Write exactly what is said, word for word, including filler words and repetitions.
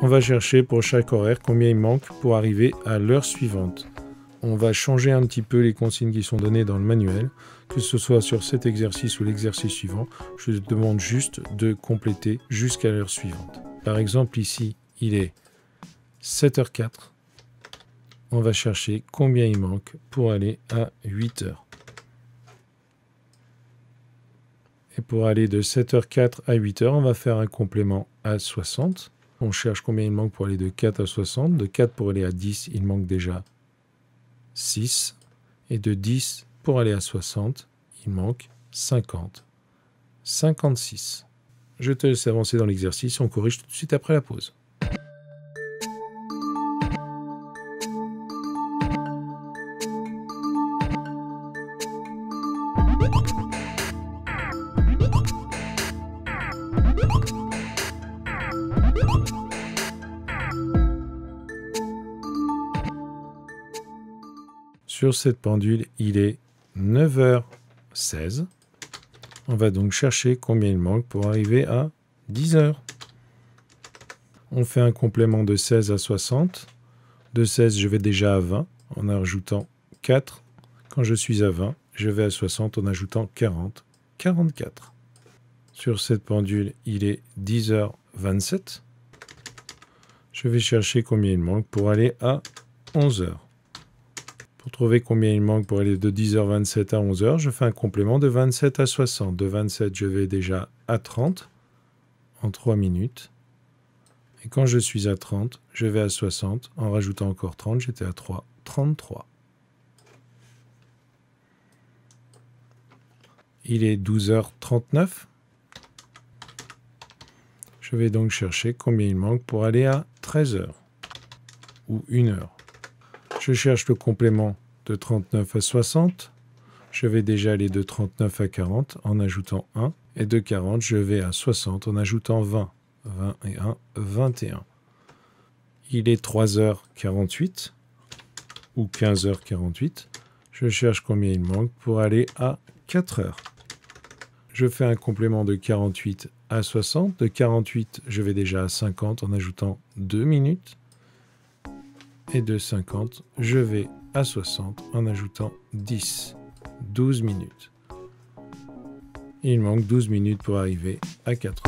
On va chercher pour chaque horaire combien il manque pour arriver à l'heure suivante. On va changer un petit peu les consignes qui sont données dans le manuel, que ce soit sur cet exercice ou l'exercice suivant. Je te demande juste de compléter jusqu'à l'heure suivante. Par exemple ici, il est sept heures zéro quatre. On va chercher combien il manque pour aller à huit heures. Et pour aller de sept heures zéro quatre à huit heures, on va faire un complément à soixante. On cherche combien il manque pour aller de quatre à soixante. De quatre pour aller à dix, il manque déjà six. Et de dix pour aller à soixante, il manque cinquante. cinquante-six. Je te laisse avancer dans l'exercice, on corrige tout de suite après la pause. Sur cette pendule, il est neuf heures seize. On va donc chercher combien il manque pour arriver à dix heures. On fait un complément de seize à soixante. De seize, je vais déjà à vingt en ajoutant quatre. Quand je suis à vingt, je vais à soixante en ajoutant quarante. quarante-quatre. Sur cette pendule, il est dix heures vingt-sept. Je vais chercher combien il manque pour aller à onze heures. Pour trouver combien il manque pour aller de dix heures vingt-sept à onze heures, je fais un complément de vingt-sept à soixante. De vingt-sept, je vais déjà à trente en trois minutes. Et quand je suis à trente, je vais à soixante. En rajoutant encore trente, j'étais à trois. trente-trois. Il est douze heures trente-neuf. Je vais donc chercher combien il manque pour aller à treize heures ou une heure. Je cherche le complément de trente-neuf à soixante. Je vais déjà aller de trente-neuf à quarante en ajoutant un. Et de quarante, je vais à soixante en ajoutant vingt. vingt et un, vingt et un. Il est trois heures quarante-huit ou quinze heures quarante-huit. Je cherche combien il manque pour aller à quatre heures. Je fais un complément de quarante-huit à soixante. De quarante-huit, je vais déjà à cinquante en ajoutant deux minutes. Et de cinquante, je vais à soixante en ajoutant dix, douze minutes. Il manque douze minutes pour arriver à quatre.